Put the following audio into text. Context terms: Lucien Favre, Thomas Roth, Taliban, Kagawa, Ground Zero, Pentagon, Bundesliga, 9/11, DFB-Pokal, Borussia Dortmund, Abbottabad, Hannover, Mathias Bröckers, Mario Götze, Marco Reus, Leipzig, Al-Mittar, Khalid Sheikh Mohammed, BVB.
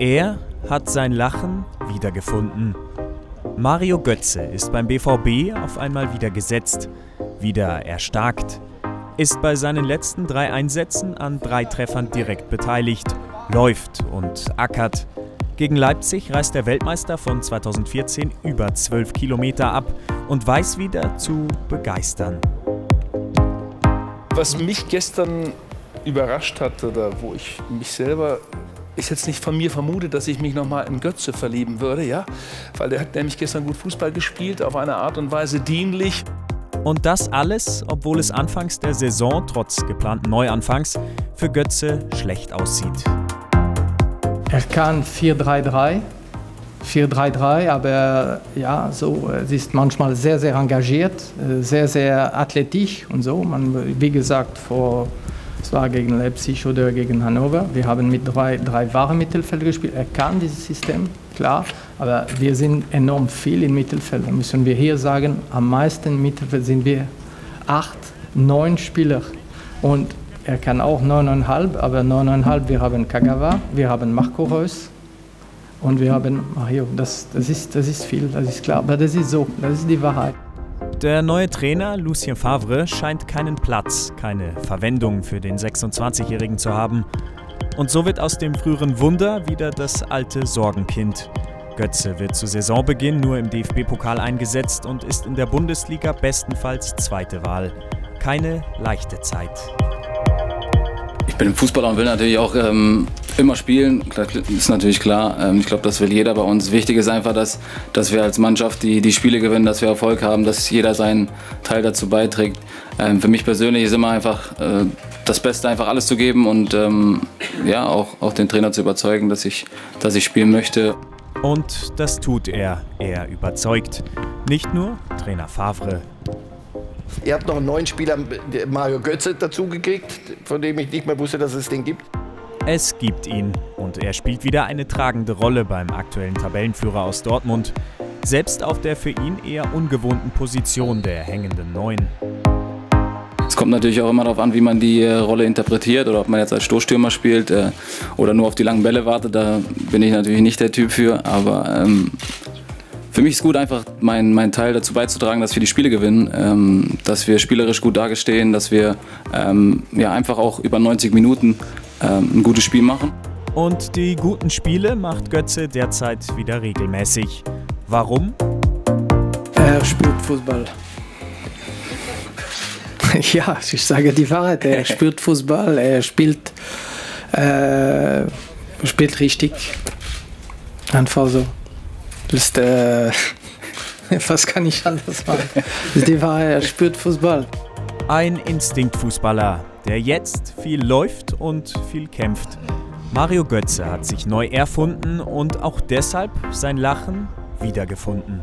Er hat sein Lachen wiedergefunden. Mario Götze ist beim BVB auf einmal wieder gesetzt, wieder erstarkt, ist bei seinen letzten 3 Einsätzen an 3 Treffern direkt beteiligt, läuft und ackert. Gegen Leipzig reist der Weltmeister von 2014 über 12 Kilometer ab und weiß wieder zu begeistern. Was mich gestern überrascht hat, oder wo ich mich selber, ist jetzt nicht von mir vermutet, dass ich mich nochmal in Götze verlieben würde, ja? Weil der hat nämlich gestern gut Fußball gespielt, auf eine Art und Weise dienlich. Und das alles, obwohl es anfangs der Saison, trotz geplanten Neuanfangs, für Götze schlecht aussieht. Er kann 4-3-3, aber ja, so, sie ist manchmal sehr, sehr engagiert, sehr, sehr athletisch und so. Man, wie gesagt, es war gegen Leipzig oder gegen Hannover, wir haben mit 3 wahren Mittelfeld gespielt. Er kann dieses System, klar, aber wir sind enorm viel im Mittelfeld. Da müssen wir hier sagen, am meisten im Mittelfeld sind wir 8, 9 Spieler. Und er kann auch 9,5, aber 9,5, wir haben Kagawa, wir haben Marco Reus und wir haben Mario. Das ist viel, das ist klar, aber das ist so, das ist die Wahrheit. Der neue Trainer Lucien Favre scheint keinen Platz, keine Verwendung für den 26-Jährigen zu haben. Und so wird aus dem früheren Wunder wieder das alte Sorgenkind. Götze wird zu Saisonbeginn nur im DFB-Pokal eingesetzt und ist in der Bundesliga bestenfalls zweite Wahl. Keine leichte Zeit. Ich bin Fußballer und will natürlich auch immer spielen, das ist natürlich klar. Ich glaube, das will jeder bei uns. Wichtig ist einfach, dass wir als Mannschaft die Spiele gewinnen, dass wir Erfolg haben, dass jeder seinen Teil dazu beiträgt. Für mich persönlich ist immer einfach das Beste, einfach alles zu geben und ja, auch den Trainer zu überzeugen, dass ich spielen möchte. Und das tut er. Er überzeugt. Nicht nur Trainer Favre. Ihr habt noch einen neuen Spieler, Mario Götze, dazugekriegt, von dem ich nicht mehr wusste, dass es den gibt. Es gibt ihn und er spielt wieder eine tragende Rolle beim aktuellen Tabellenführer aus Dortmund. Selbst auf der für ihn eher ungewohnten Position der hängenden Neun. Es kommt natürlich auch immer darauf an, wie man die Rolle interpretiert oder ob man jetzt als Stoßstürmer spielt oder nur auf die langen Bälle wartet. Da bin ich natürlich nicht der Typ für, aber für mich ist gut, einfach meinen Teil dazu beizutragen, dass wir die Spiele gewinnen, dass wir spielerisch gut dagestehen, dass wir ja, einfach auch über 90 Minuten ein gutes Spiel machen. Und die guten Spiele macht Götze derzeit wieder regelmäßig. Warum? Er spielt Fußball. Ja, ich sage die Wahrheit, er spielt Fußball, er spielt richtig. Einfach so. Was kann ich anders machen? Die Wahrheit, er spürt Fußball. Ein Instinktfußballer, der jetzt viel läuft und viel kämpft. Mario Götze hat sich neu erfunden und auch deshalb sein Lachen wiedergefunden.